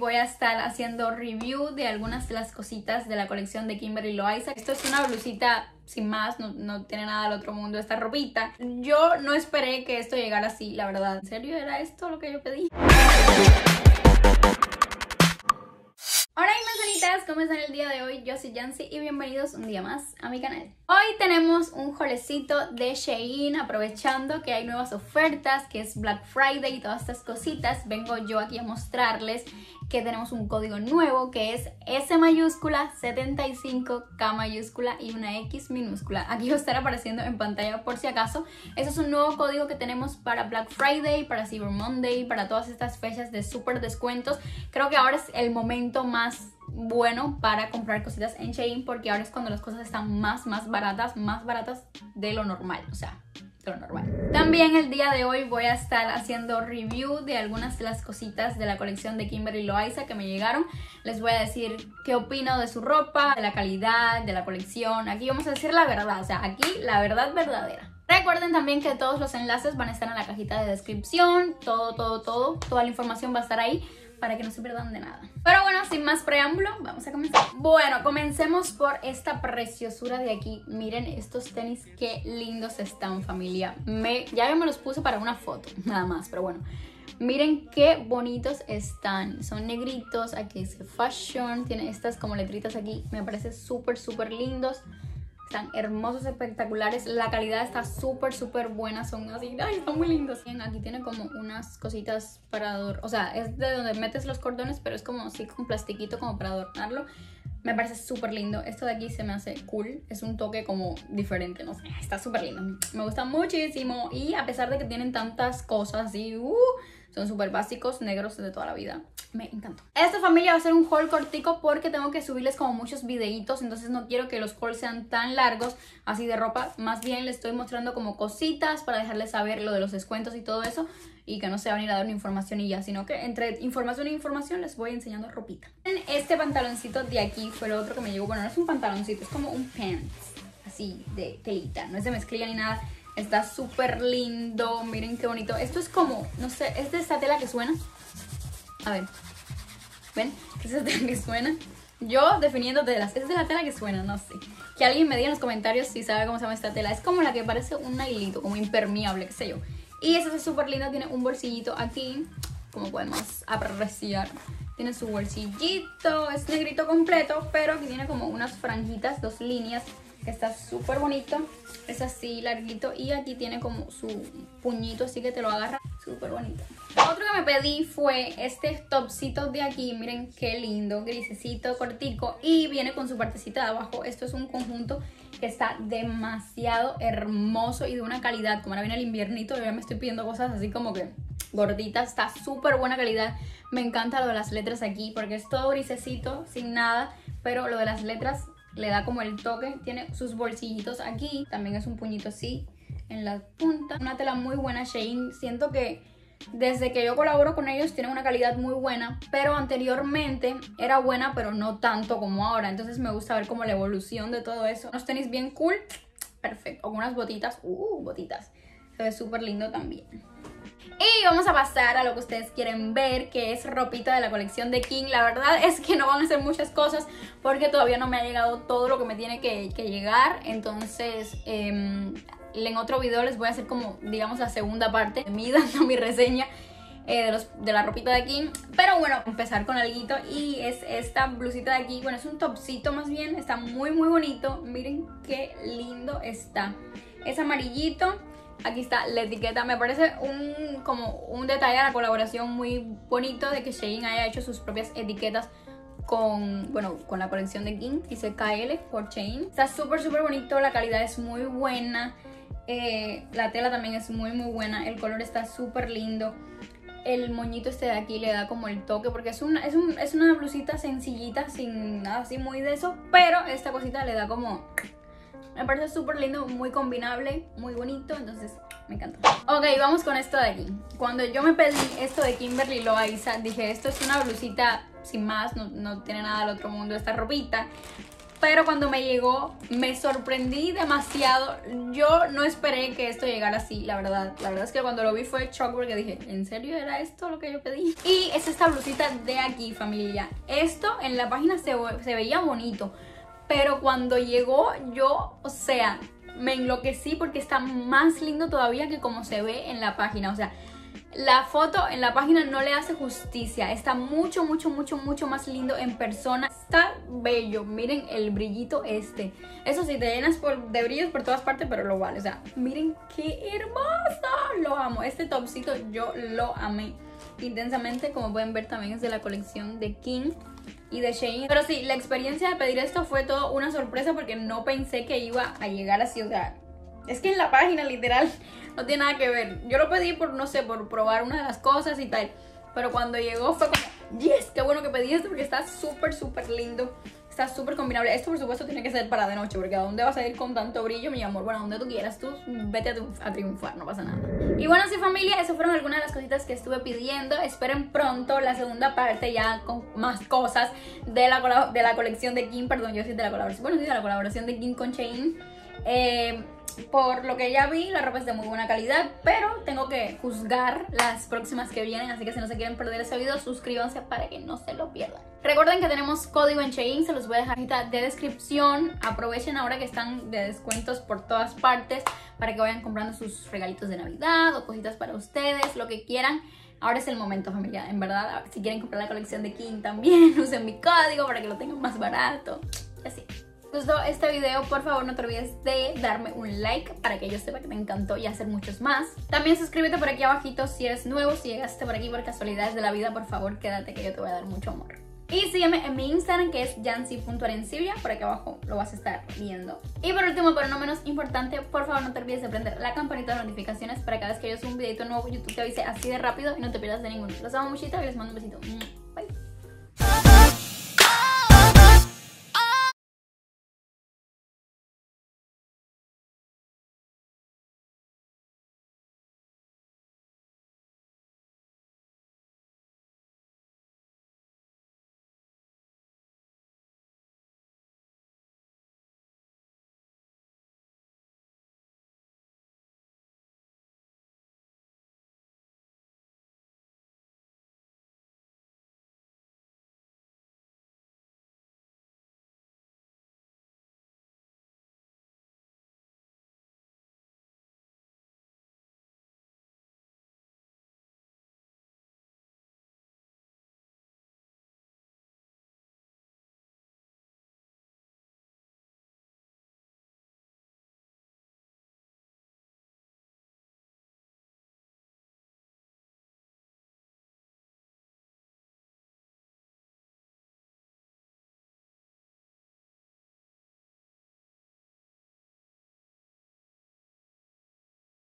Voy a estar haciendo review de algunas de las cositas de la colección de Kimberly Loaiza. Esto es una blusita sin más, no tiene nada del otro mundo esta ropita. Yo no esperé que esto llegara así, la verdad. ¿En serio era esto lo que yo pedí? Hola manzanitas, ¿cómo están el día de hoy? Yo soy Jansy y bienvenidos un día más a mi canal. Hoy tenemos un jolecito de Shein, aprovechando que hay nuevas ofertas, que es Black Friday y todas estas cositas. Vengo yo aquí a mostrarles que tenemos un código nuevo que es S mayúscula 75, K mayúscula y una X minúscula. Aquí os estará apareciendo en pantalla por si acaso. Ese es un nuevo código que tenemos para Black Friday, para Cyber Monday, para todas estas fechas de súper descuentos. Creo que ahora es el momento más bueno para comprar cositas en Shein, porque ahora es cuando las cosas están más baratas de lo normal, o sea, normal. También el día de hoy voy a estar haciendo review de algunas de las cositas de la colección de Kimberly Loaiza que me llegaron. Les voy a decir qué opino de su ropa, de la calidad, de la colección. Aquí vamos a decir la verdad, o sea, aquí la verdad verdadera. Recuerden también que todos los enlaces van a estar en la cajita de descripción. Toda la información va a estar ahí para que no se pierdan de nada. Pero bueno, sin más preámbulo, vamos a comenzar. Bueno, comencemos por esta preciosura de aquí. Miren estos tenis, qué lindos están, familia. Ya yo me los puse para una foto, nada más, pero bueno. Miren qué bonitos están. Son negritos, aquí dice Fashion. Tiene estas como letritas aquí. Me parecen súper lindos. Están hermosos, espectaculares. La calidad está súper buena. Son así, ay, están muy lindos. Aquí tiene como unas cositas para adornar. O sea, es de donde metes los cordones, pero es como así con plastiquito como para adornarlo. Me parece súper lindo. Esto de aquí se me hace cool. Es un toque como diferente, no sé. Está súper lindo. Me gusta muchísimo. Y a pesar de que tienen tantas cosas así, son súper básicos, negros de toda la vida. Me encantó. Esta familia va a ser un haul cortico porque tengo que subirles como muchos videitos, entonces no quiero que los hauls sean tan largos así de ropa. Más bien les estoy mostrando como cositas para dejarles saber lo de los descuentos y todo eso, y que no se van a ir a dar una información y ya, sino que entre información e información les voy enseñando ropita. Este pantaloncito de aquí fue lo otro que me llegó. Bueno, no es un pantaloncito, es como un pants así de telita, no es de mezclilla ni nada. Está súper lindo, miren qué bonito. Esto es como, no sé, es de esta tela que suena. A ver, ¿ven? ¿Qué es esta tela que suena? Yo definiendo telas, es de la tela que suena, no sé. Que alguien me diga en los comentarios si sabe cómo se llama esta tela. Es como la que parece un hilito, como impermeable, qué sé yo. Y esta es súper linda, tiene un bolsillito aquí, como podemos apreciar. Tiene su bolsillito, es negrito completo, pero que tiene como unas franjitas, dos líneas. Está súper bonito, es así larguito y aquí tiene como su puñito, así que te lo agarra, súper bonito. Otro que me pedí fue este topcito de aquí, miren qué lindo, grisecito, cortico, y viene con su partecita de abajo. Esto es un conjunto que está demasiado hermoso y de una calidad, como ahora viene el inviernito, yo ya me estoy pidiendo cosas así como que gordita. Está súper buena calidad. Me encanta lo de las letras aquí porque es todo grisecito, sin nada, pero lo de las letras le da como el toque. Tiene sus bolsillitos aquí. También es un puñito así en la punta. Una tela muy buena, Shein. Siento que desde que yo colaboro con ellos tienen una calidad muy buena. Pero anteriormente era buena, pero no tanto como ahora. Entonces me gusta ver como la evolución de todo eso. Unos tenis bien cool. Perfecto. Algunas botitas. Botitas. Se ve súper lindo también. Y vamos a pasar a lo que ustedes quieren ver, que es ropita de la colección de Kim. La verdad es que no van a hacer muchas cosas porque todavía no me ha llegado todo lo que me tiene que llegar. Entonces en otro video les voy a hacer como, digamos, la segunda parte de mí dando mi reseña de la ropita de Kim. Pero bueno, empezar con alguito, y es esta blusita de aquí. Bueno, es un topcito más bien, está muy bonito. Miren qué lindo está. Es amarillito. Aquí está la etiqueta. Me parece como un detalle a la colaboración muy bonito de que Shein haya hecho sus propias etiquetas con la colección de Kim. Dice KL por Shein. Está súper bonito. La calidad es muy buena. La tela también es muy buena. El color está súper lindo. El moñito este de aquí le da como el toque porque es una blusita sencillita, sin nada así muy de eso. Pero esta cosita le da como... Me parece súper lindo, muy combinable, muy bonito, entonces me encanta. Ok, vamos con esto de aquí. Cuando yo me pedí esto de Kimberly Loaiza, dije, esto es una blusita sin más, no tiene nada del otro mundo esta ropita. pero cuando me llegó me sorprendí demasiado. Yo no esperé que esto llegara así, la verdad. La verdad es que cuando lo vi fue shock porque dije, ¿en serio era esto lo que yo pedí? Y es esta blusita de aquí, familia. Esto en la página se veía bonito, pero cuando llegó yo, o sea, me enloquecí porque está más lindo todavía que como se ve en la página. O sea, la foto en la página no le hace justicia. Está mucho, mucho, mucho, mucho más lindo en persona. Está bello. Miren el brillito este. Eso sí, te llenas de brillos por todas partes, pero lo vale. O sea, miren qué hermoso. Lo amo. Este topcito yo lo amé intensamente. Como pueden ver, también es de la colección de Kim y de Shein. Pero sí, la experiencia de pedir esto fue todo una sorpresa porque no pensé que iba a llegar así. O sea, es que en la página literal no tiene nada que ver. Yo lo pedí por, no sé, por probar una de las cosas y tal, pero cuando llegó fue como, yes, qué bueno que pedí esto porque está súper, súper lindo. Está súper combinable. Esto por supuesto tiene que ser para de noche, porque ¿a dónde vas a ir con tanto brillo, mi amor? Bueno, donde tú quieras, tú vete a triunfar, no pasa nada. Y bueno, sí, familia, esas fueron algunas de las cositas que estuve pidiendo. Esperen pronto la segunda parte ya con más cosas de la colección de Kim. Perdón, yo soy de la colaboración. Bueno, sí, de la colaboración de Kim con Shein. Por lo que ya vi, la ropa es de muy buena calidad, pero tengo que juzgar las próximas que vienen, así que si no se quieren perder ese video, suscríbanse para que no se lo pierdan. Recuerden que tenemos código en Shein, se los voy a dejar ahorita de descripción. Aprovechen ahora que están de descuentos por todas partes para que vayan comprando sus regalitos de Navidad o cositas para ustedes, lo que quieran. Ahora es el momento, familia, en verdad. Si quieren comprar la colección de Shein también, usen mi código para que lo tengan más barato y así. Si te gustó este video, por favor no te olvides de darme un like para que yo sepa que me encantó y hacer muchos más. También suscríbete por aquí abajito si eres nuevo, si llegaste por aquí por casualidades de la vida, por favor quédate que yo te voy a dar mucho amor. Y sígueme en mi Instagram, que es Jansy.Arencibia, por aquí abajo lo vas a estar viendo. Y por último, pero no menos importante, por favor no te olvides de prender la campanita de notificaciones para cada vez que yo suba un videito nuevo, YouTube te avise así de rápido y no te pierdas de ninguno. Los amo muchito y les mando un besito.